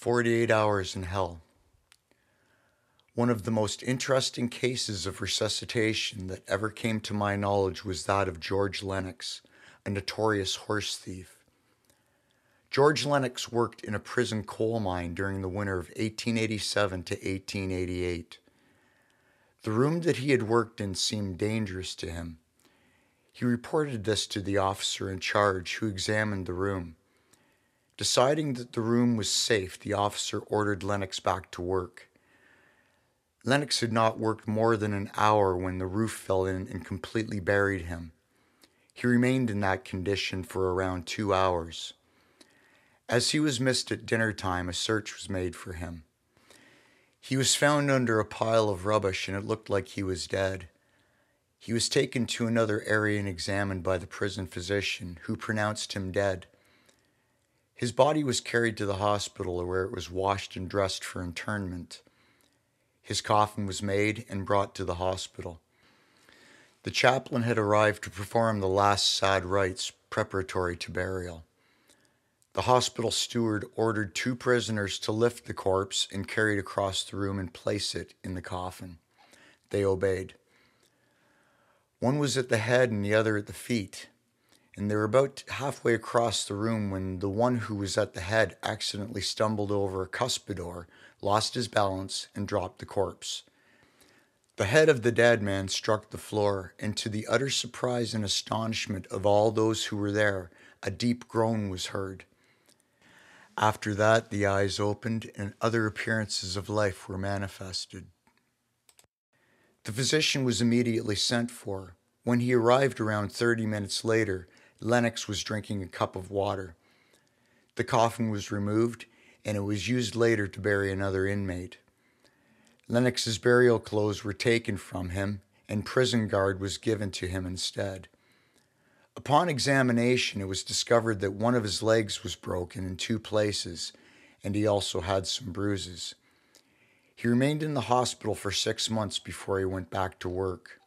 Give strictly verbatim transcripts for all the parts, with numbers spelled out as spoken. forty-eight hours in Hell. One of the most interesting cases of resuscitation that ever came to my knowledge was that of George Lennox, a notorious horse thief. George Lennox worked in a prison coal mine during the winter of eighteen eighty-seven to eighteen eighty-eight. The room that he had worked in seemed dangerous to him. He reported this to the officer in charge, who examined the room. Deciding that the room was safe, the officer ordered Lennox back to work. Lennox had not worked more than an hour when the roof fell in and completely buried him. He remained in that condition for around two hours. As he was missed at dinner time, a search was made for him. He was found under a pile of rubbish, and it looked like he was dead. He was taken to another area and examined by the prison physician, who pronounced him dead. His body was carried to the hospital, where it was washed and dressed for internment. His coffin was made and brought to the hospital. The chaplain had arrived to perform the last sad rites preparatory to burial. The hospital steward ordered two prisoners to lift the corpse and carry it across the room and place it in the coffin. They obeyed. One was at the head and the other at the feet, and they were about halfway across the room when the one who was at the head accidentally stumbled over a cuspidor, lost his balance, and dropped the corpse. The head of the dead man struck the floor, and to the utter surprise and astonishment of all those who were there, a deep groan was heard. After that, the eyes opened, and other appearances of life were manifested. The physician was immediately sent for. When he arrived around thirty minutes later, Lennox was drinking a cup of water. The coffin was removed, and it was used later to bury another inmate. Lennox's burial clothes were taken from him, and prison guard was given to him instead. Upon examination, it was discovered that one of his legs was broken in two places, and he also had some bruises. He remained in the hospital for six months before he went back to work.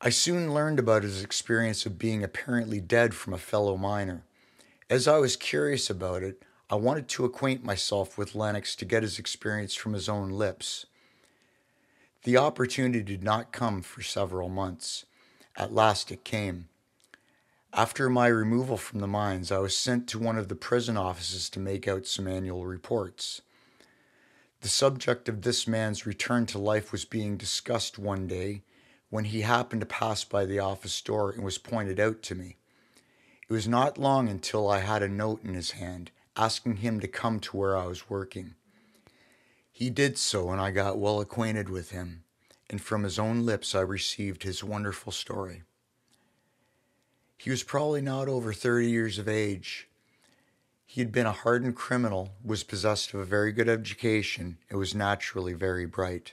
I soon learned about his experience of being apparently dead from a fellow miner. As I was curious about it, I wanted to acquaint myself with Lennox to get his experience from his own lips. The opportunity did not come for several months. At last it came. After my removal from the mines, I was sent to one of the prison offices to make out some annual reports. The subject of this man's return to life was being discussed one day when he happened to pass by the office door and was pointed out to me. It was not long until I had a note in his hand asking him to come to where I was working. He did so, and I got well acquainted with him, and from his own lips I received his wonderful story. He was probably not over thirty years of age. He had been a hardened criminal, was possessed of a very good education, and was naturally very bright.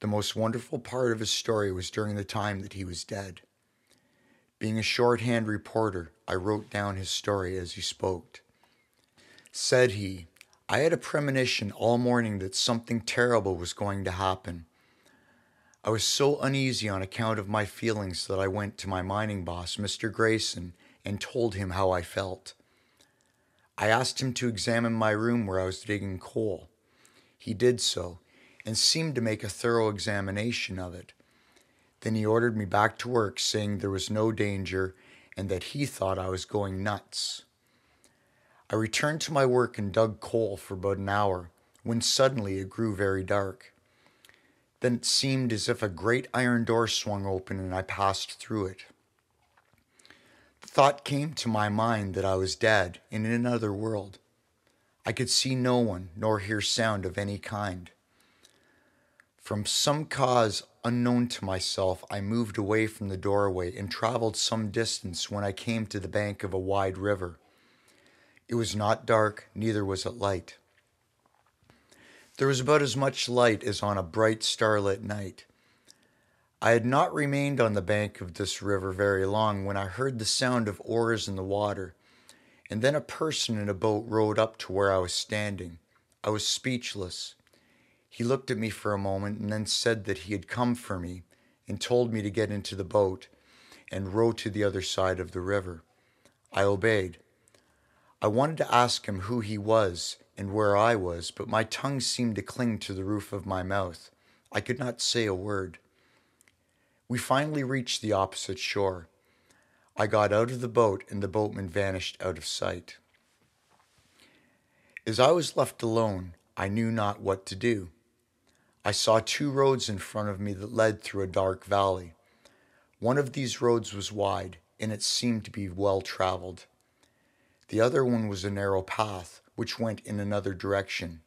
The most wonderful part of his story was during the time that he was dead. Being a shorthand reporter, I wrote down his story as he spoke. Said he, "I had a premonition all morning that something terrible was going to happen. I was so uneasy on account of my feelings that I went to my mining boss, Mister Grayson, and told him how I felt. I asked him to examine my room where I was digging coal. He did so, and seemed to make a thorough examination of it. Then he ordered me back to work, saying there was no danger and that he thought I was going nuts. I returned to my work and dug coal for about an hour, when suddenly it grew very dark. Then it seemed as if a great iron door swung open and I passed through it. The thought came to my mind that I was dead and in another world. I could see no one nor hear sound of any kind. From some cause unknown to myself, I moved away from the doorway and traveled some distance when I came to the bank of a wide river. It was not dark, neither was it light. There was about as much light as on a bright starlit night. I had not remained on the bank of this river very long when I heard the sound of oars in the water, and then a person in a boat rowed up to where I was standing. I was speechless. He looked at me for a moment and then said that he had come for me and told me to get into the boat and row to the other side of the river. I obeyed. I wanted to ask him who he was and where I was, but my tongue seemed to cling to the roof of my mouth. I could not say a word. We finally reached the opposite shore. I got out of the boat, and the boatman vanished out of sight. As I was left alone, I knew not what to do. I saw two roads in front of me that led through a dark valley. One of these roads was wide, and it seemed to be well-traveled. The other one was a narrow path, which went in another direction.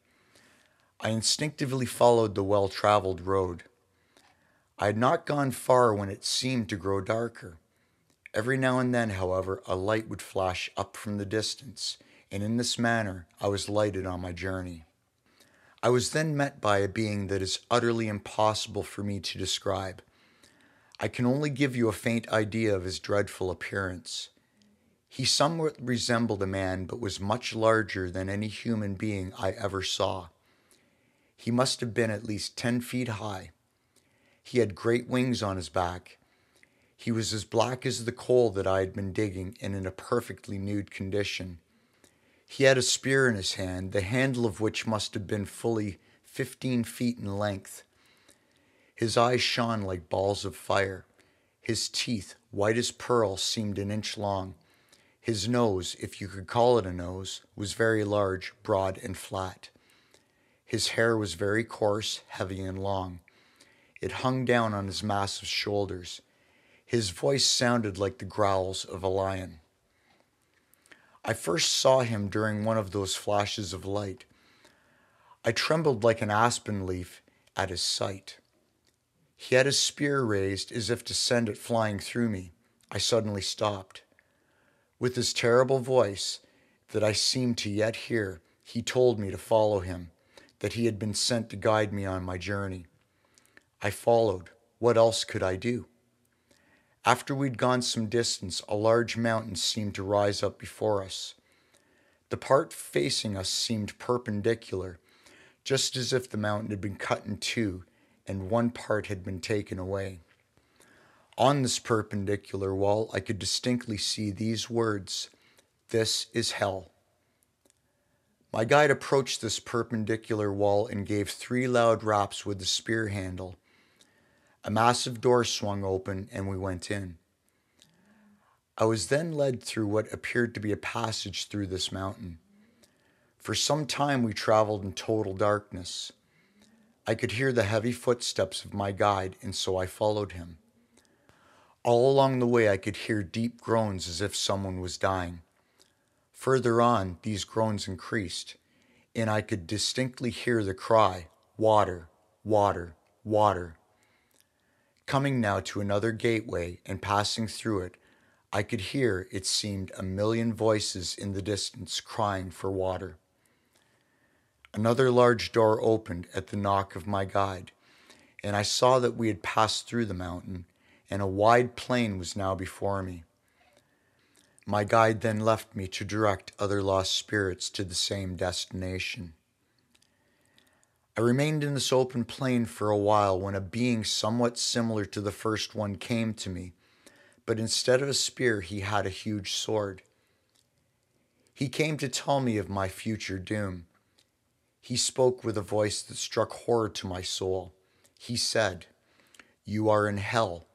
I instinctively followed the well-traveled road. I had not gone far when it seemed to grow darker. Every now and then, however, a light would flash up from the distance, and in this manner I was lighted on my journey. I was then met by a being that is utterly impossible for me to describe. I can only give you a faint idea of his dreadful appearance. He somewhat resembled a man, but was much larger than any human being I ever saw. He must have been at least ten feet high. He had great wings on his back. He was as black as the coal that I had been digging, and in a perfectly nude condition. He had a spear in his hand, the handle of which must have been fully fifteen feet in length. His eyes shone like balls of fire. His teeth, white as pearl, seemed an inch long. His nose, if you could call it a nose, was very large, broad, and flat. His hair was very coarse, heavy, and long. It hung down on his massive shoulders. His voice sounded like the growls of a lion. I first saw him during one of those flashes of light. I trembled like an aspen leaf at his sight. He had his spear raised as if to send it flying through me. I suddenly stopped. With his terrible voice that I seemed to yet hear, he told me to follow him, that he had been sent to guide me on my journey. I followed. What else could I do? After we'd gone some distance, a large mountain seemed to rise up before us. The part facing us seemed perpendicular, just as if the mountain had been cut in two and one part had been taken away. On this perpendicular wall, I could distinctly see these words, "This is hell." My guide approached this perpendicular wall and gave three loud raps with the spear handle. A massive door swung open, and we went in. I was then led through what appeared to be a passage through this mountain. For some time we traveled in total darkness. I could hear the heavy footsteps of my guide, and so I followed him. All along the way I could hear deep groans as if someone was dying. Further on, these groans increased, and I could distinctly hear the cry, "Water, water, water." Coming now to another gateway and passing through it, I could hear, it seemed, a million voices in the distance crying for water. Another large door opened at the knock of my guide, and I saw that we had passed through the mountain, and a wide plain was now before me. My guide then left me to direct other lost spirits to the same destination. I remained in this open plain for a while when a being somewhat similar to the first one came to me, but instead of a spear he had a huge sword. He came to tell me of my future doom. He spoke with a voice that struck horror to my soul. He said, "You are in hell.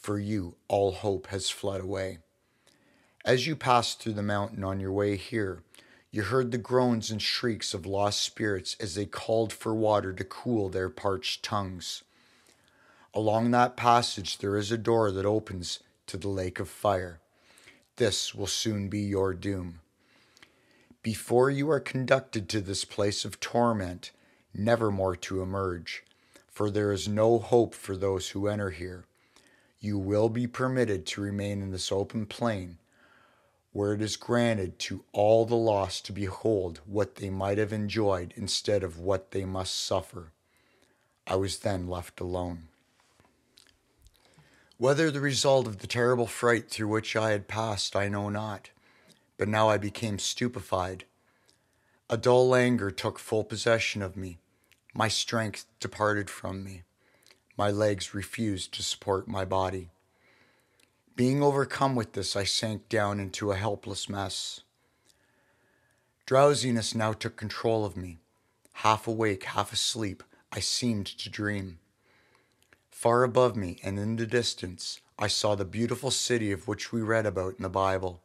For you, all hope has fled away. As you passed through the mountain on your way here, you heard the groans and shrieks of lost spirits as they called for water to cool their parched tongues. Along that passage there is a door that opens to the lake of fire. This will soon be your doom. Before you are conducted to this place of torment, never more to emerge, for there is no hope for those who enter here. You will be permitted to remain in this open plain, where it is granted to all the lost to behold what they might have enjoyed instead of what they must suffer." I was then left alone. Whether the result of the terrible fright through which I had passed, I know not, but now I became stupefied. A dull languor took full possession of me. My strength departed from me. My legs refused to support my body. Being overcome with this, I sank down into a helpless mess. Drowsiness now took control of me. Half awake, half asleep, I seemed to dream. Far above me and in the distance, I saw the beautiful city of which we read about in the Bible.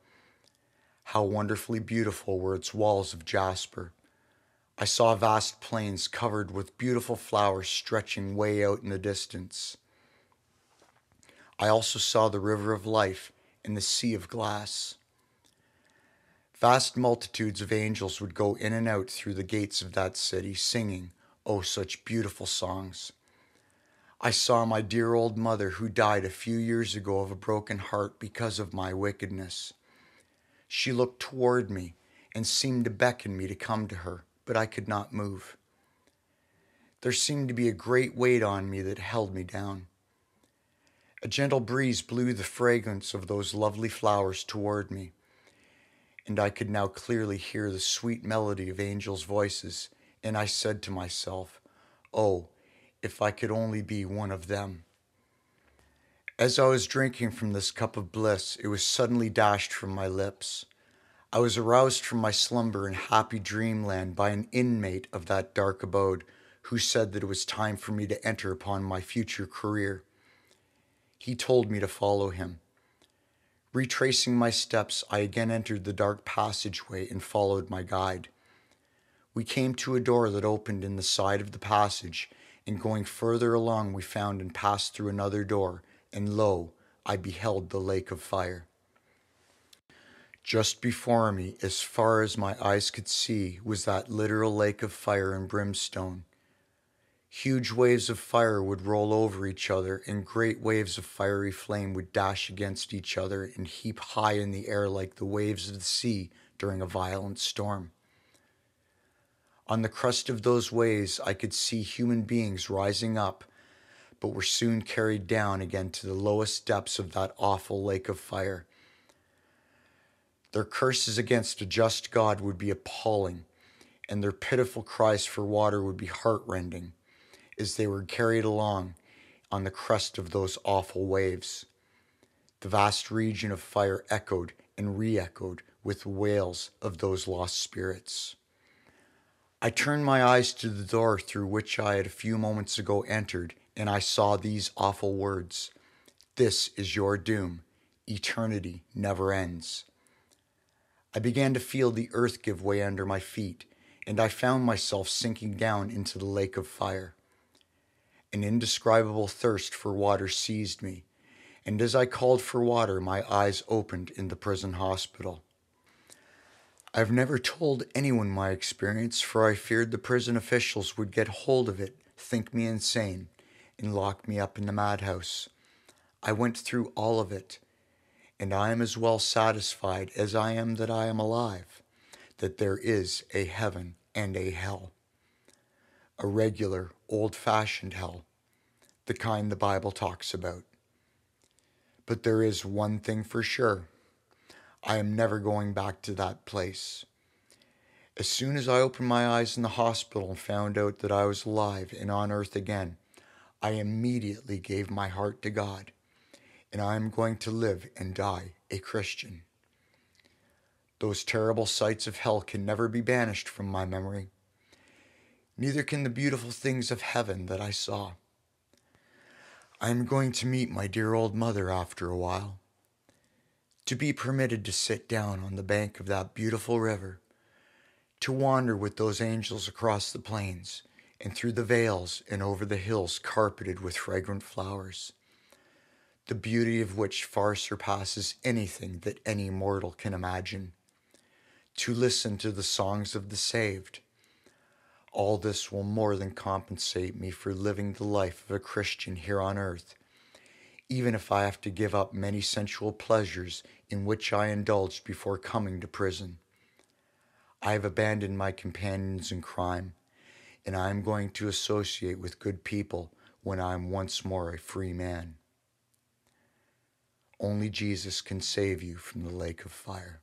How wonderfully beautiful were its walls of jasper. I saw vast plains covered with beautiful flowers stretching way out in the distance. I also saw the river of life and the sea of glass. Vast multitudes of angels would go in and out through the gates of that city, singing, oh, such beautiful songs. I saw my dear old mother, who died a few years ago of a broken heart because of my wickedness. She looked toward me and seemed to beckon me to come to her, but I could not move. There seemed to be a great weight on me that held me down. A gentle breeze blew the fragrance of those lovely flowers toward me, and I could now clearly hear the sweet melody of angels' voices, and I said to myself, oh, if I could only be one of them. As I was drinking from this cup of bliss, it was suddenly dashed from my lips. I was aroused from my slumber in happy dreamland by an inmate of that dark abode, who said that it was time for me to enter upon my future career. He told me to follow him. Retracing my steps, I again entered the dark passageway and followed my guide. We came to a door that opened in the side of the passage, and going further along we found and passed through another door, and lo, I beheld the lake of fire. Just before me, as far as my eyes could see, was that literal lake of fire and brimstone. Huge waves of fire would roll over each other, and great waves of fiery flame would dash against each other and heap high in the air like the waves of the sea during a violent storm. On the crest of those waves, I could see human beings rising up, but were soon carried down again to the lowest depths of that awful lake of fire. Their curses against a just God would be appalling, and their pitiful cries for water would be heartrending, as they were carried along on the crest of those awful waves. The vast region of fire echoed and re-echoed with wails of those lost spirits. I turned my eyes to the door through which I had a few moments ago entered, and I saw these awful words, "This is your doom. Eternity never ends." I began to feel the earth give way under my feet, and I found myself sinking down into the lake of fire. An indescribable thirst for water seized me, and as I called for water, my eyes opened in the prison hospital. I've never told anyone my experience, for I feared the prison officials would get hold of it, think me insane, and lock me up in the madhouse. I went through all of it, and I am as well satisfied as I am that I am alive, that there is a heaven and a hell. A regular, old-fashioned hell, the kind the Bible talks about. But there is one thing for sure. I am never going back to that place. As soon as I opened my eyes in the hospital and found out that I was alive and on earth again, I immediately gave my heart to God, and I am going to live and die a Christian. Those terrible sights of hell can never be banished from my memory. Neither can the beautiful things of heaven that I saw. I am going to meet my dear old mother after a while. To be permitted to sit down on the bank of that beautiful river, to wander with those angels across the plains and through the vales and over the hills carpeted with fragrant flowers, the beauty of which far surpasses anything that any mortal can imagine, to listen to the songs of the saved. All this will more than compensate me for living the life of a Christian here on earth, even if I have to give up many sensual pleasures in which I indulged before coming to prison. I have abandoned my companions in crime, and I am going to associate with good people when I am once more a free man. Only Jesus can save you from the lake of fire.